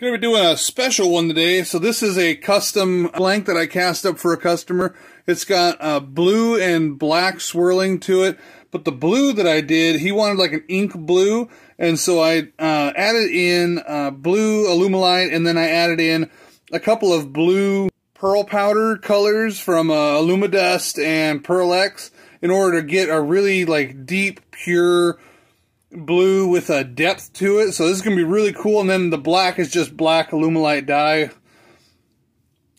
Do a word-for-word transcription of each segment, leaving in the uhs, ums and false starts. Gonna be doing a special one today. So this is a custom blank that I cast up for a customer. It's got a uh, blue and black swirling to it, but the blue that I did, he wanted like an ink blue, and so I uh, added in uh, blue Alumilite, and then I added in a couple of blue pearl powder colors from uh, Alumidest and Pearl X in order to get a really like deep, pure blue with a depth to it. So this is going to be really cool. And then the black is just black Alumilite dye.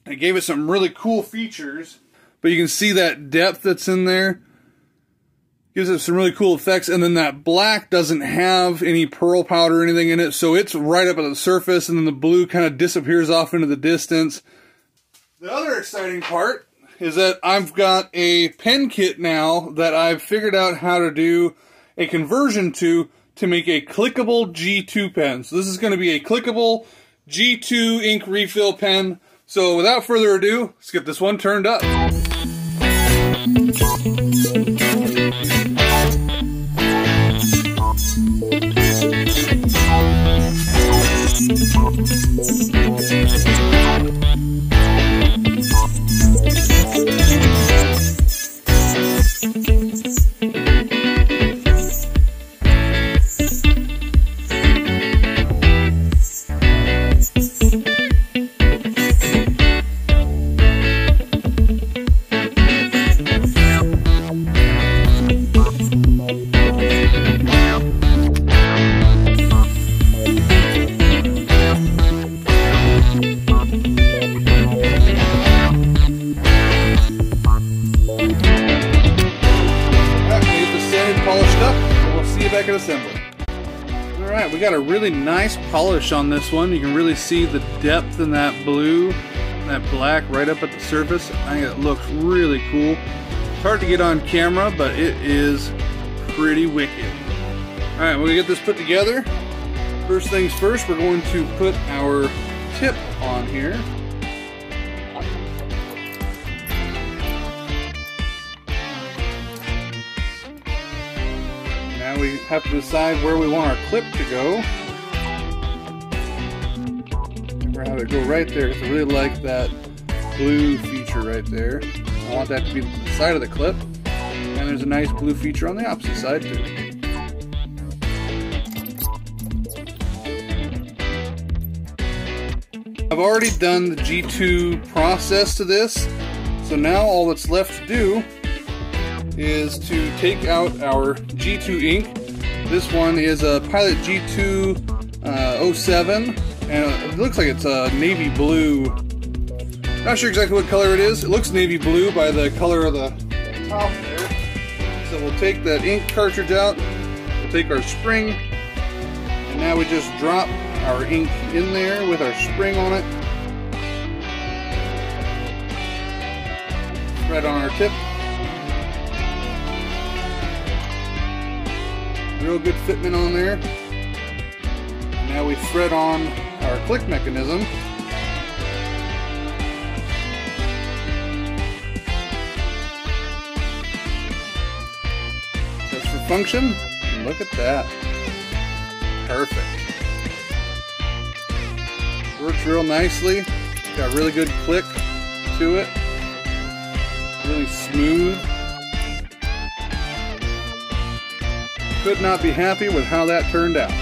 I gave it some really cool features, but you can see that depth that's in there. Gives it some really cool effects. And then that black doesn't have any pearl powder or anything in it, so it's right up at the surface, and then the blue kind of disappears off into the distance. The other exciting part is that I've got a pen kit now that I've figured out how to do a conversion to to make a clickable G two pen. So this is going to be a clickable G two ink refill pen. So without further ado, let's get this one turned up. Alright, we got a really nice polish on this one. You can really see the depth in that blue, that black right up at the surface. I think it looks really cool. It's hard to get on camera, but it is pretty wicked. Alright, we're going to get this put together. First things first, we're going to put our tip on here. Now we have to decide where we want our clip to go. Remember how to go right there, because I really like that blue feature right there. I want that to be the side of the clip. And there's a nice blue feature on the opposite side too. I've already done the G two process to this, so now all that's left to do is to take out our G two ink. This one is a Pilot G two oh seven, and it looks like it's a navy blue. Not sure exactly what color it is. It looks navy blue by the color of the top there. So we'll take that ink cartridge out, we'll take our spring, and now we just drop our ink in there with our spring on it. Right on our tip. Real good fitment on there. Now we thread on our click mechanism. Just for function, look at that. Perfect. Works real nicely. Got a really good click to it. Really smooth. Could not be happy with how that turned out.